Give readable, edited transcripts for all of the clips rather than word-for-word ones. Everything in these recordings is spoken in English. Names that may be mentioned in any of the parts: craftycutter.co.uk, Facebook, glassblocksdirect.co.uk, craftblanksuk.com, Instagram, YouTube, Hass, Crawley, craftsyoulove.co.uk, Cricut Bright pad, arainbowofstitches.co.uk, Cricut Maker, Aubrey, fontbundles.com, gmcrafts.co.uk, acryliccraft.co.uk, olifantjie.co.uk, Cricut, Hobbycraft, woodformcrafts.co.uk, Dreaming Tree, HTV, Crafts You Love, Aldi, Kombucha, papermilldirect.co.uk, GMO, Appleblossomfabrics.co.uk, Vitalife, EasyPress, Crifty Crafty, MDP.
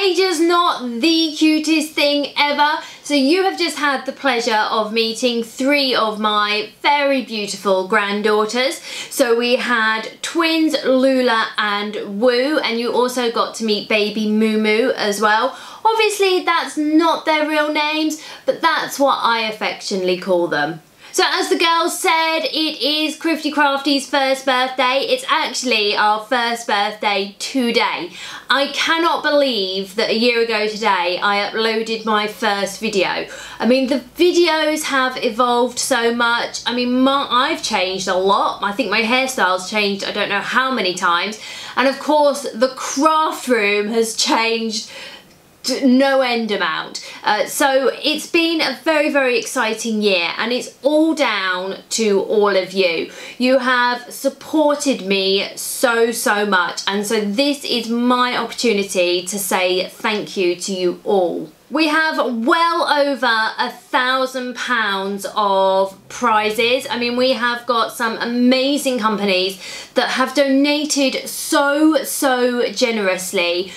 page is not the cutest thing ever. So you have just had the pleasure of meeting three of my very beautiful granddaughters. So we had twins Lula and Woo, and you also got to meet baby Moo Moo as well. Obviously that's not their real names, but that's what I affectionately call them. So as the girls said, it is Crifty Crafty's first birthday. It's actually our first birthday today. I cannot believe that a year ago today I uploaded my first video. I mean, the videos have evolved so much. I mean, I've changed a lot. I think my hairstyle's changed I don't know how many times. And of course, the craft room has changed no end amount. So it's been a very, very exciting year, and it's all down to all of you. You have supported me so, so much, and so this is my opportunity to say thank you to you all. We have well over £1,000 of prizes. I mean, we have got some amazing companies that have donated so, so generously.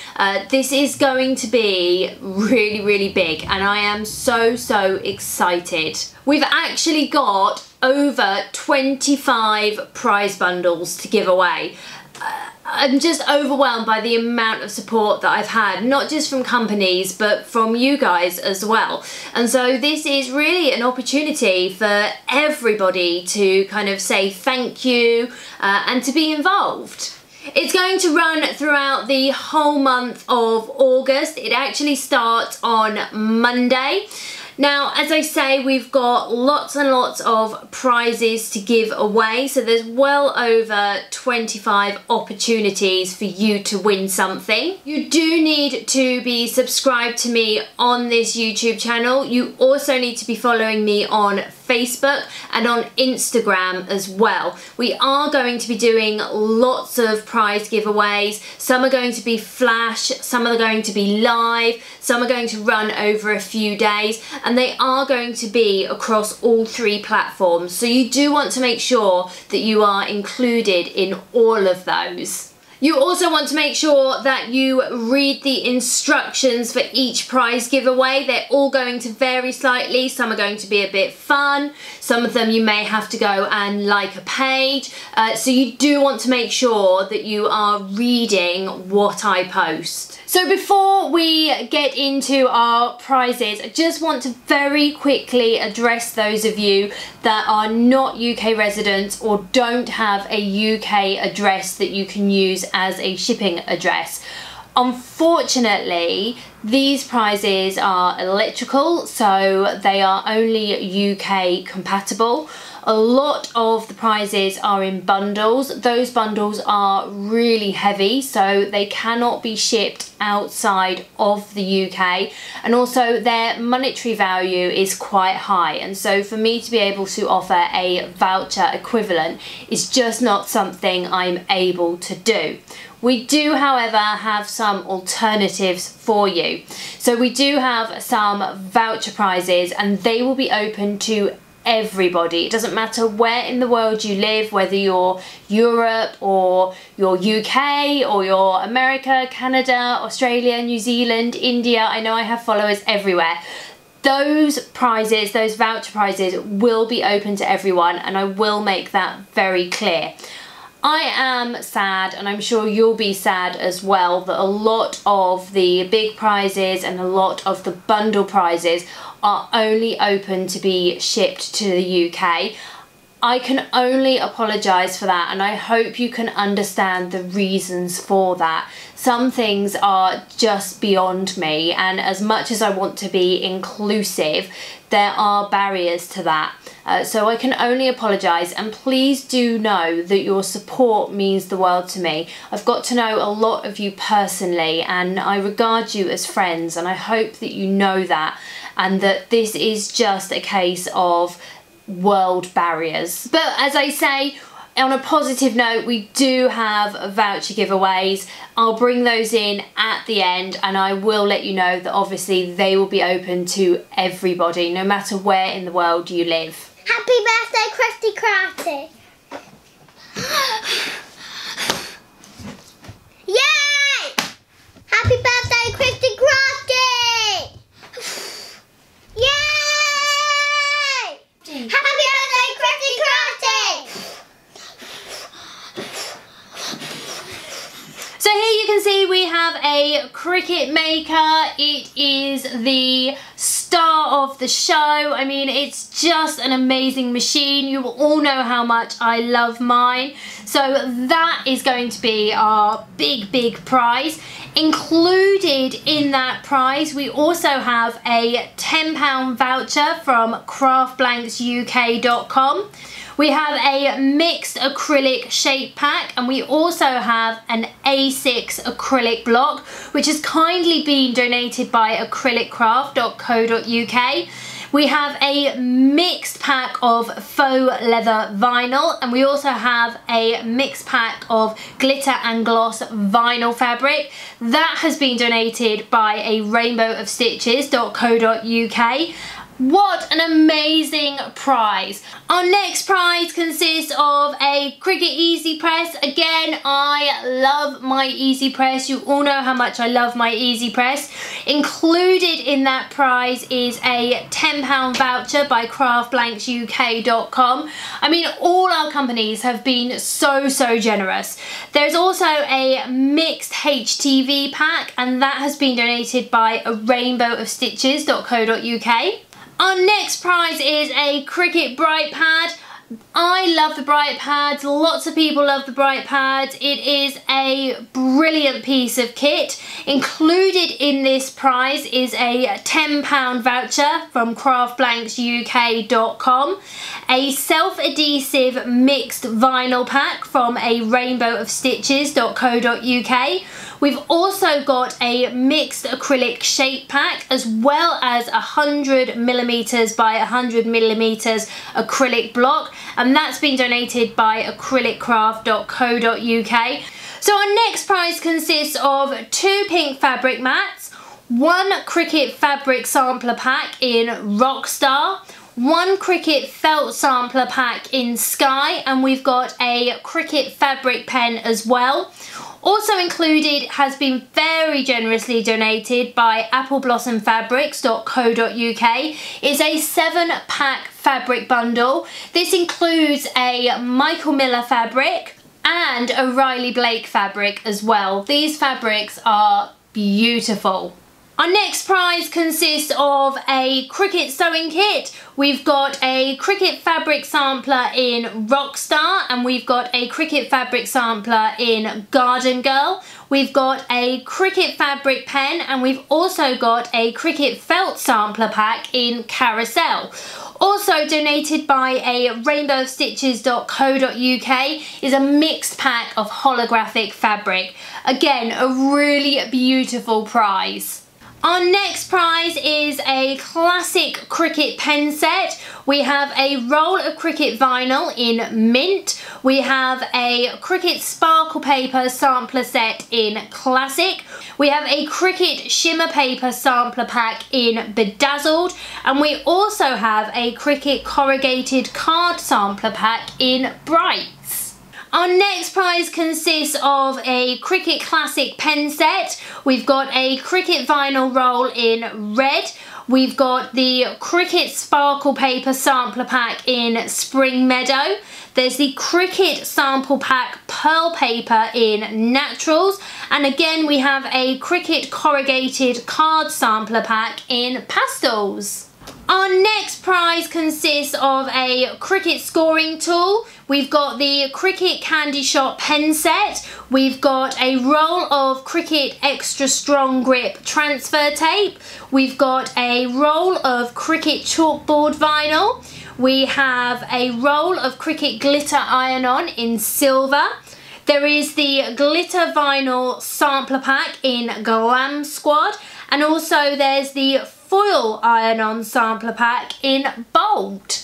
This is going to be really, really big, and I am so, so excited. We've actually got over 25 prize bundles to give away. I'm just overwhelmed by the amount of support that I've had, not just from companies but from you guys as well. And so this is really an opportunity for everybody to kind of say thank you and to be involved. It's going to run throughout the whole month of August. It actually starts on Monday. Now, as I say, we've got lots and lots of prizes to give away, so there's well over 25 opportunities for you to win something. You do need to be subscribed to me on this YouTube channel. You also need to be following me on Facebook and on Instagram as well. We are going to be doing lots of prize giveaways. Some are going to be flash, some are going to be live, some are going to run over a few days, and they are going to be across all three platforms. So you do want to make sure that you are included in all of those. You also want to make sure that you read the instructions for each prize giveaway. They're all going to vary slightly. Some are going to be a bit fun. Some of them you may have to go and like a page. So you do want to make sure that you are reading what I post. So before we get into our prizes, I just want to very quickly address those of you that are not UK residents or don't have a UK address that you can use as a shipping address. Unfortunately, these prizes are electrical, so they are only UK compatible. A lot of the prizes are in bundles. Those bundles are really heavy, so they cannot be shipped outside of the UK, and also their monetary value is quite high, and so for me to be able to offer a voucher equivalent is just not something I'm able to do. We do, however, have some alternatives for you. So we do have some voucher prizes, and they will be open to everybody. It doesn't matter where in the world you live, whether you're Europe or you're UK or you're America, Canada, Australia, New Zealand, India. I know I have followers everywhere. Those prizes, those voucher prizes, will be open to everyone, and I will make that very clear. I am sad, and I'm sure you'll be sad as well, that a lot of the big prizes and a lot of the bundle prizes are only open to be shipped to the UK. I can only apologise for that, and I hope you can understand the reasons for that. Some things are just beyond me, and as much as I want to be inclusive, there are barriers to that. So I can only apologise, and please do know that your support means the world to me. I've got to know a lot of you personally, and I regard you as friends, and I hope that you know that, and that this is just a case of world barriers. But as I say, on a positive note, we do have voucher giveaways. I'll bring those in at the end, and I will let you know that obviously they will be open to everybody, no matter where in the world you live. Happy birthday, Crifty Crafty! Yay! Happy birthday, Crifty Crafty! can see, we have a Cricut Maker. It is the star of the show. I mean, it's just an amazing machine. You all know how much I love mine. So that is going to be our big, big prize. Included in that prize, we also have a £10 voucher from craftblanksuk.com. We have a mixed acrylic shape pack, and we also have an A6 acrylic block, which has kindly been donated by acryliccraft.co.uk. We have a mixed pack of faux leather vinyl, and we also have a mixed pack of glitter and gloss vinyl fabric. That has been donated by arainbowofstitches.co.uk. What an amazing prize. Our next prize consists of a Cricut Easy Press. Again, I love my Easy Press. You all know how much I love my Easy Press. Included in that prize is a £10 voucher by craftblanksuk.com. I mean, all our companies have been so generous. There's also a mixed HTV pack, and that has been donated by arainbowofstitches.co.uk. Our next prize is a Cricut Bright pad. I love the Bright pads. Lots of people love the Bright pads. It is a brilliant piece of kit. Included in this prize is a £10 voucher from craftblanksuk.com, a self-adhesive mixed vinyl pack from arainbowofstitches.co.uk. We've also got a mixed acrylic shape pack, as well as 100mm by 100mm acrylic block, and that's been donated by acryliccraft.co.uk. So our next prize consists of 2 pink fabric mats, 1 Cricut fabric sampler pack in Rockstar, 1 Cricut felt sampler pack in Sky, and we've got a Cricut fabric pen as well. Also included has been very generously donated by Appleblossomfabrics.co.uk. It's a 7-pack fabric bundle. This includes a Michael Miller fabric and a Riley Blake fabric as well. These fabrics are beautiful. Our next prize consists of a Cricut sewing kit. We've got a Cricut fabric sampler in Rockstar, and we've got a Cricut fabric sampler in Garden Girl. We've got a Cricut fabric pen, and we've also got a Cricut felt sampler pack in Carousel. Also donated by arainbowofstitches.co.uk is a mixed pack of holographic fabric. Again, a really beautiful prize. Our next prize is a classic Cricut pen set. We have a roll of Cricut vinyl in Mint. We have a Cricut sparkle paper sampler set in Classic. We have a Cricut shimmer paper sampler pack in Bedazzled. And we also have a Cricut corrugated card sampler pack in Bright. Our next prize consists of a Cricut Classic pen set. We've got a Cricut vinyl roll in Red. We've got the Cricut sparkle paper sampler pack in Spring Meadow. There's the Cricut sample pack pearl paper in Naturals. And again, we have a Cricut corrugated card sampler pack in Pastels. Our next prize consists of a Cricut scoring tool. We've got the Cricut Candy Shop pen set. We've got a roll of Cricut Extra Strong Grip transfer tape. We've got a roll of Cricut chalkboard vinyl. We have a roll of Cricut Glitter Iron-On in Silver. There is the Glitter Vinyl Sampler Pack in Glam Squad. And also there's the Foil Iron-On Sampler Pack in Bold.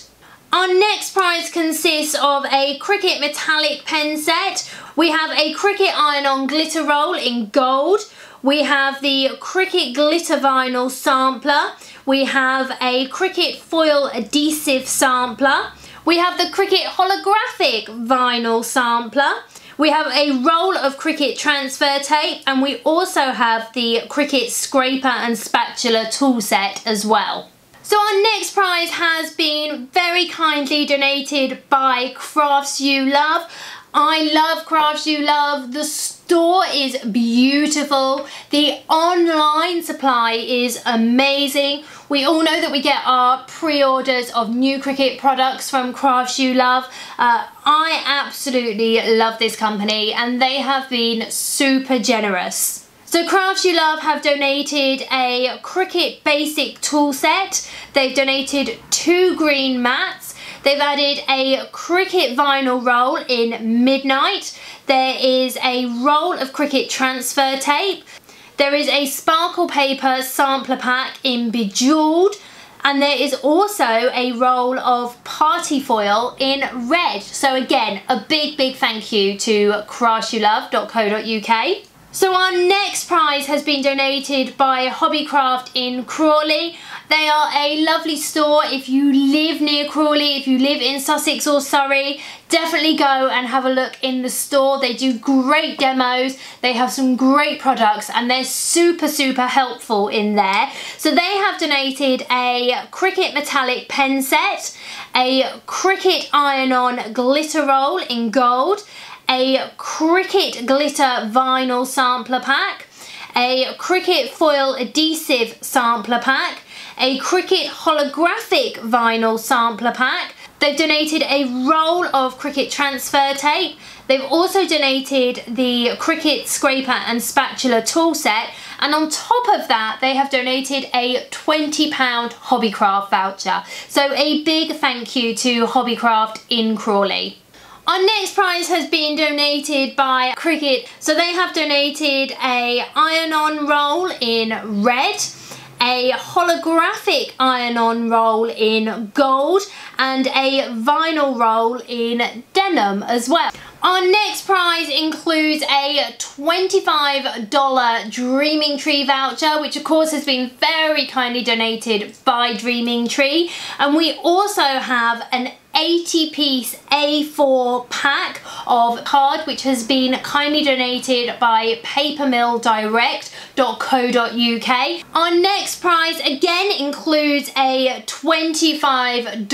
Our next prize consists of a Cricut Metallic pen set. We have a Cricut Iron-On Glitter Roll in Gold. We have the Cricut Glitter Vinyl Sampler. We have a Cricut Foil Adhesive Sampler. We have the Cricut Holographic Vinyl Sampler. We have a roll of Cricut transfer tape, and we also have the Cricut scraper and spatula tool set as well. So our next prize has been very kindly donated by Crafts You Love. I love Crafts You Love. The store is beautiful. The online supply is amazing. We all know that we get our pre-orders of new Cricut products from Crafts You Love. I absolutely love this company and they have been super generous. So Crafts You Love have donated a Cricut basic tool set. They've donated 2 green mats. They've added a Cricut vinyl roll in Midnight. There is a roll of Cricut transfer tape. There is a sparkle paper sampler pack in Bejeweled. And there is also a roll of party foil in Red. So again, a big, big thank you to craftsyoulove.co.uk. So our next prize has been donated by Hobbycraft in Crawley. They are a lovely store. If you live near Crawley, if you live in Sussex or Surrey, definitely go and have a look in the store. They do great demos, they have some great products and they're super, super helpful in there. So they have donated a Cricut metallic pen set, a Cricut iron-on glitter roll in Gold, a Cricut glitter vinyl sampler pack, a Cricut foil adhesive sampler pack, a Cricut holographic vinyl sampler pack. They've donated a roll of Cricut transfer tape. They've also donated the Cricut scraper and spatula tool set. And on top of that, they have donated a £20 Hobbycraft voucher. So a big thank you to Hobbycraft in Crawley. Our next prize has been donated by Cricut. So they have donated a iron-on roll in Red, a holographic iron-on roll in Gold and a vinyl roll in Denim as well. Our next prize includes a $25 Dreaming Tree voucher, which of course has been very kindly donated by Dreaming Tree. And we also have an 80-piece A4 pack of card, which has been kindly donated by papermilldirect.co.uk. Our next prize again includes a $25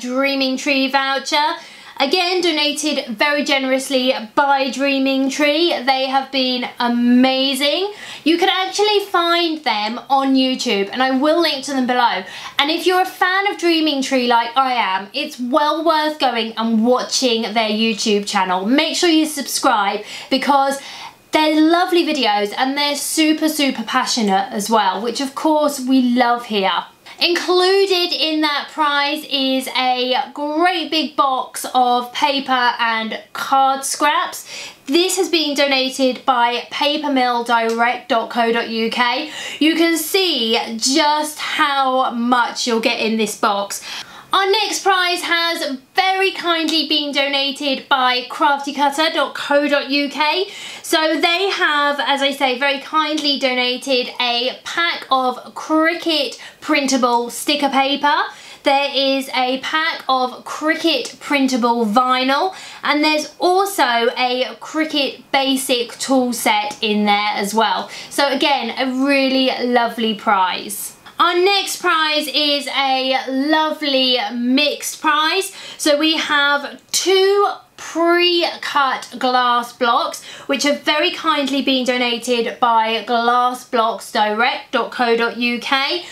Dreaming Tree voucher. Again, donated very generously by Dreaming Tree. They have been amazing. You can actually find them on YouTube and I will link to them below. And if you're a fan of Dreaming Tree like I am, it's well worth going and watching their YouTube channel. Make sure you subscribe because they're lovely videos and they're super, super passionate as well, which of course we love here. Included in that prize is a great big box of paper and card scraps. This has been donated by papermilldirect.co.uk. You can see just how much you'll get in this box. Our next prize has very kindly been donated by craftycutter.co.uk. So they have, as I say, very kindly donated a pack of Cricut printable sticker paper. There is a pack of Cricut printable vinyl and there's also a Cricut basic tool set in there as well. So again, a really lovely prize. Our next prize is a lovely mixed prize. So we have 2 pre-cut glass blocks, which have very kindly been donated by glassblocksdirect.co.uk.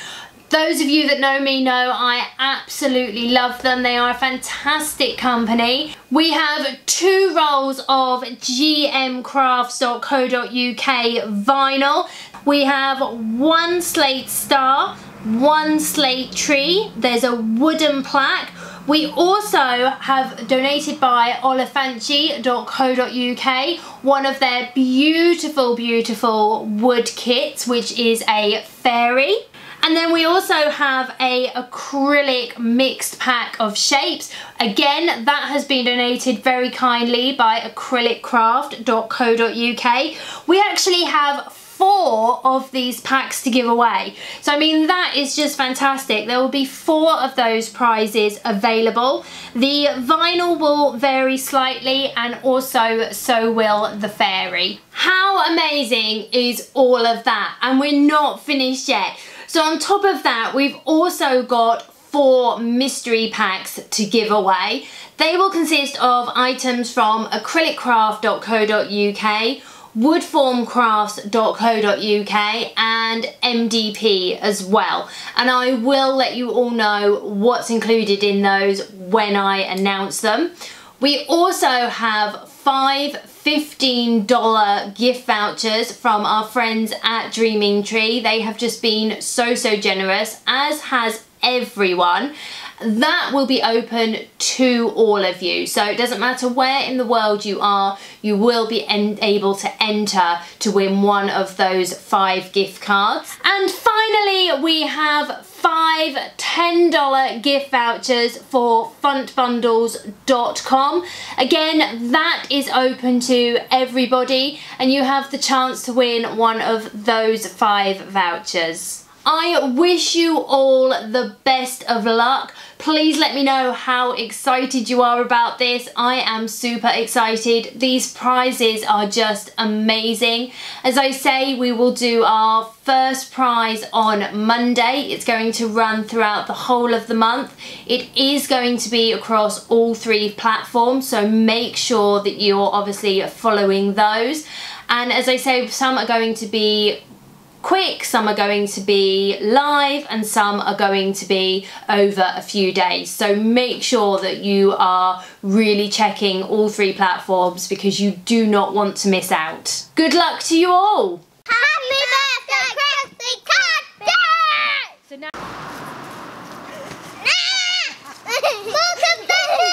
Those of you that know me know I absolutely love them. They are a fantastic company. We have 2 rolls of gmcrafts.co.uk vinyl. We have 1 slate star, 1 slate tree. There's a wooden plaque. We also have donated by olifantjie.co.uk, one of their beautiful, beautiful wood kits, which is a fairy. And then we also have a acrylic mixed pack of shapes. Again, that has been donated very kindly by acryliccraft.co.uk. We actually have 4 of these packs to give away. So I mean, that is just fantastic. There will be 4 of those prizes available. The vinyl will vary slightly and also so will the fairy. How amazing is all of that? And we're not finished yet. So on top of that, we've also got 4 mystery packs to give away. They will consist of items from acryliccraft.co.uk, woodformcrafts.co.uk and MDP as well, and I will let you all know what's included in those when I announce them. We also have 5 $15 gift vouchers from our friends at Dreaming Tree. They have just been so generous, as has everyone. That will be open to all of you, so it doesn't matter where in the world you are, you will be able to enter to win one of those 5 gift cards. And finally, we have 5 $10 gift vouchers for fontbundles.com. Again, that is open to everybody, and you have the chance to win one of those 5 vouchers. I wish you all the best of luck. Please let me know how excited you are about this. I am super excited. These prizes are just amazing. As I say, we will do our first prize on Monday. It's going to run throughout the whole of the month. It is going to be across all 3 platforms, so make sure that you're obviously following those. And as I say, some are going to be quick, some are going to be live, and some are going to be over a few days. So make sure that you are really checking all 3 platforms because you do not want to miss out. Good luck to you all! Happy birthday, Crifty Crafty! So now... Welcome back!